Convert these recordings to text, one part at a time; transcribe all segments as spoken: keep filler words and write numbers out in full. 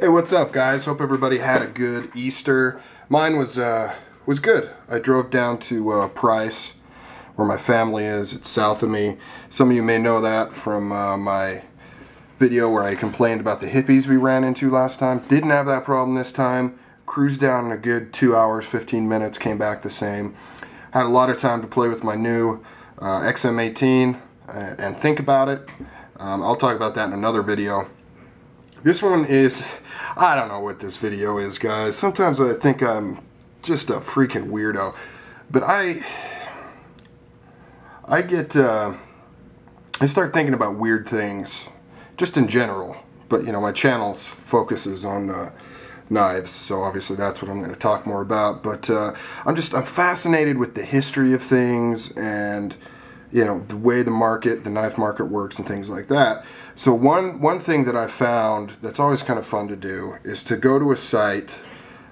Hey, what's up guys? Hope everybody had a good Easter. Mine was uh, was good. I drove down to uh, Price, where my family is. It's south of me. Some of you may know that from uh, my video where I complained about the hippies we ran into last time. Didn't have that problem this time. Cruised down in a good two hours, fifteen minutes, came back the same. Had a lot of time to play with my new uh, X M eighteen and, and think about it. Um, I'll talk about that in another video. This one is, I don't know what this video is, guys. Sometimes I think I'm just a freaking weirdo, but I, I get, uh, I start thinking about weird things, just in general. But you know, my channel focuses on uh, knives, so obviously that's what I'm going to talk more about. But uh, I'm just, I'm fascinated with the history of things and, you know, the way the market, the knife market works and things like that. So one, one thing that I found that's always kind of fun to do is to go to a site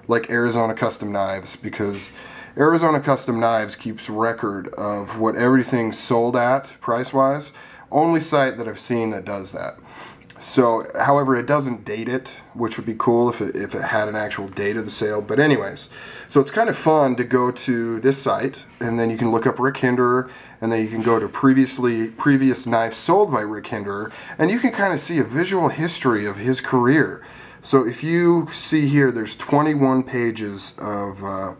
like Arizona Custom Knives, because Arizona Custom Knives keeps record of what everything's sold at price-wise. Only site that I've seen that does that. So, however, it doesn't date it, which would be cool if it, if it had an actual date of the sale. But anyways, so it's kind of fun to go to this site, and then you can look up Rick Hinderer, and then you can go to previously previous knives sold by Rick Hinderer, and you can kind of see a visual history of his career. So if you see here, there's twenty-one pages of uh,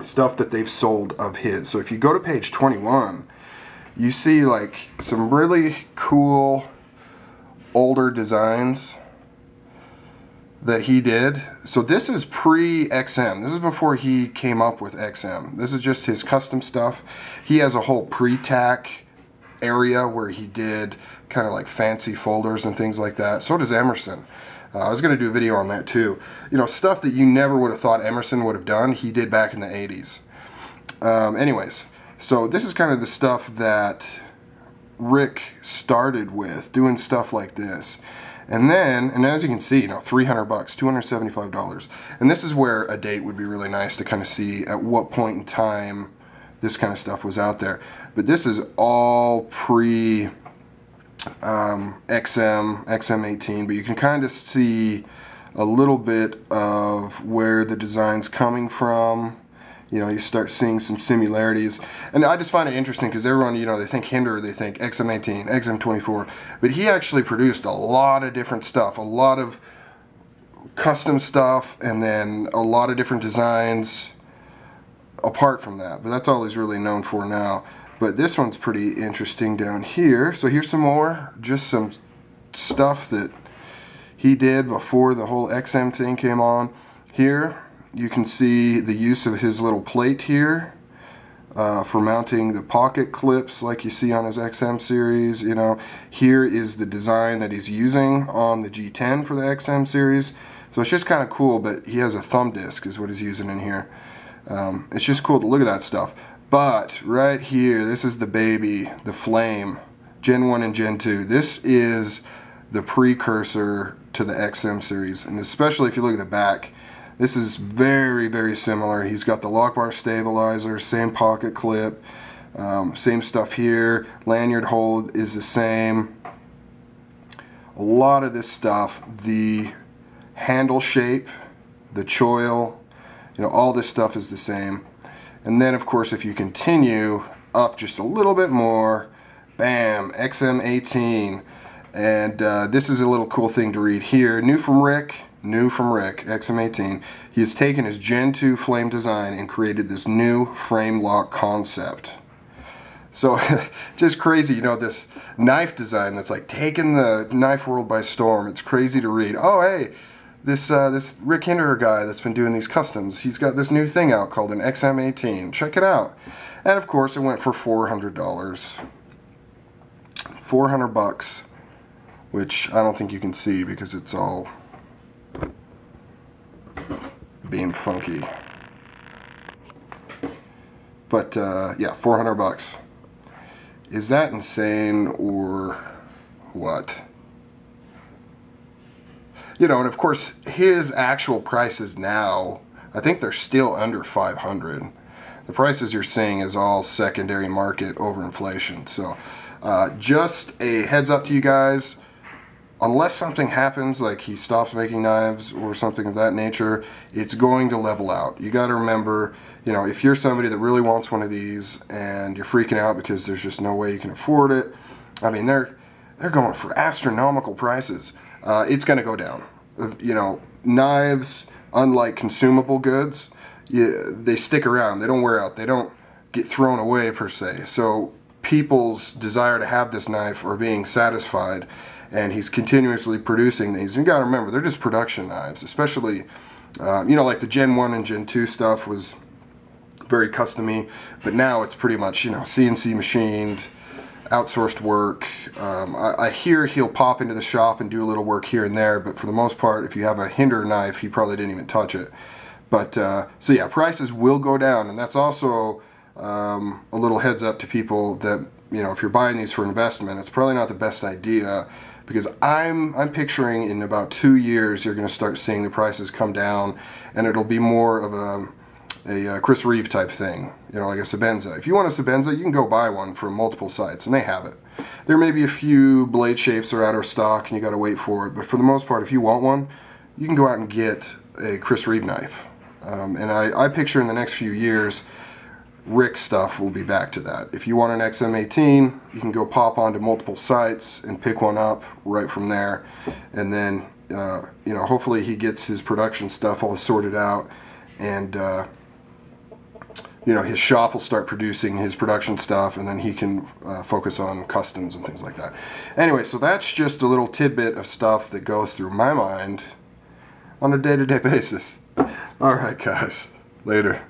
stuff that they've sold of his. So if you go to page twenty-one, you see like some really cool older designs that he did. So this is pre X M. This is before he came up with X M. This is just his custom stuff. He has a whole pre-tack area where he did kind of like fancy folders and things like that. So does Emerson. Uh, I was going to do a video on that too. You know, stuff that you never would have thought Emerson would have done, he did back in the eighties. Um, anyways, so this is kind of the stuff that Rick started with, doing stuff like this. And then, and as you can see, you know, three hundred bucks, two hundred seventy-five dollars. And this is where a date would be really nice to kind of see at what point in time this kind of stuff was out there. But this is all pre um, X M, X M eighteen, but you can kind of see a little bit of where the design's coming from. You know, you start seeing some similarities. And I just find it interesting because everyone, you know, they think Hinderer, they think X M eighteen, X M twenty-four. But he actually produced a lot of different stuff, a lot of custom stuff, and then a lot of different designs apart from that. But that's all he's really known for now. But this one's pretty interesting down here. So here's some more, just some stuff that he did before the whole X M thing came on. Here you can see the use of his little plate here uh, for mounting the pocket clips like you see on his X M series. You know, here is the design that he's using on the G ten for the X M series. So it's just kind of cool, but he has a thumb disc is what he's using in here. Um, it's just cool to look at that stuff. But right here, this is the baby, the Flame, Gen one and Gen two. This is the precursor to the X M series, and especially if you look at the back, this is very, very similar. He's got the lock bar stabilizer, same pocket clip, um, same stuff here. Lanyard hold is the same. A lot of this stuff, the handle shape, the choil, you know, all this stuff is the same. And then, of course, if you continue up just a little bit more, bam, X M eighteen. And uh, this is a little cool thing to read here. New from Rick. New from Rick, X M eighteen. He has taken his Gen two Flame design and created this new frame lock concept. So just crazy, you know, this knife design that's like taking the knife world by storm. It's crazy to read. Oh, hey, this uh, this Rick Hinderer guy that's been doing these customs, he's got this new thing out called an X M eighteen. Check it out. And of course, it went for four hundred dollars. four hundred bucks, which I don't think you can see because it's all being funky, but uh, yeah, four hundred bucks. Is that insane or what? You know, and of course, his actual prices now, I think they're still under five hundred. The prices you're seeing is all secondary market over inflation. So, uh, just a heads up to you guys. unless something happens, like he stops making knives or something of that nature, it's going to level out. You got to remember, you know, if you're somebody that really wants one of these and you're freaking out because there's just no way you can afford it, I mean, they're they're going for astronomical prices. Uh, it's going to go down. You know, knives, unlike consumable goods, you, they stick around. They don't wear out. They don't get thrown away per se. So people's desire to have this knife are being satisfied, and he's continuously producing these. You got to remember, they're just production knives, especially, um, you know, like the Gen one and Gen two stuff was very custom-y, but now it's pretty much, you know, C N C machined, outsourced work. Um, I, I hear he'll pop into the shop and do a little work here and there, but for the most part, if you have a Hinderer knife, he probably didn't even touch it. But, uh, so yeah, prices will go down, and that's also um, a little heads up to people that, you know, if you're buying these for investment, it's probably not the best idea, because I'm, I'm picturing in about two years, you're gonna start seeing the prices come down, and it'll be more of a a uh, Chris Reeve type thing, you know, like a Sebenza. If you want a Sebenza, you can go buy one from multiple sites, and they have it. There may be a few blade shapes that are out of stock, and you got to wait for it, but for the most part, if you want one, you can go out and get a Chris Reeve knife. Um, and I, I picture in the next few years, Rick stuff will be back to that. If you want an X M eighteen, you can go pop onto multiple sites and pick one up right from there, and then, uh, you know, hopefully he gets his production stuff all sorted out, and, uh, you know, his shop will start producing his production stuff, and then he can uh, focus on customs and things like that. Anyway, so that's just a little tidbit of stuff that goes through my mind on a day-to-day basis. All right, guys. Later.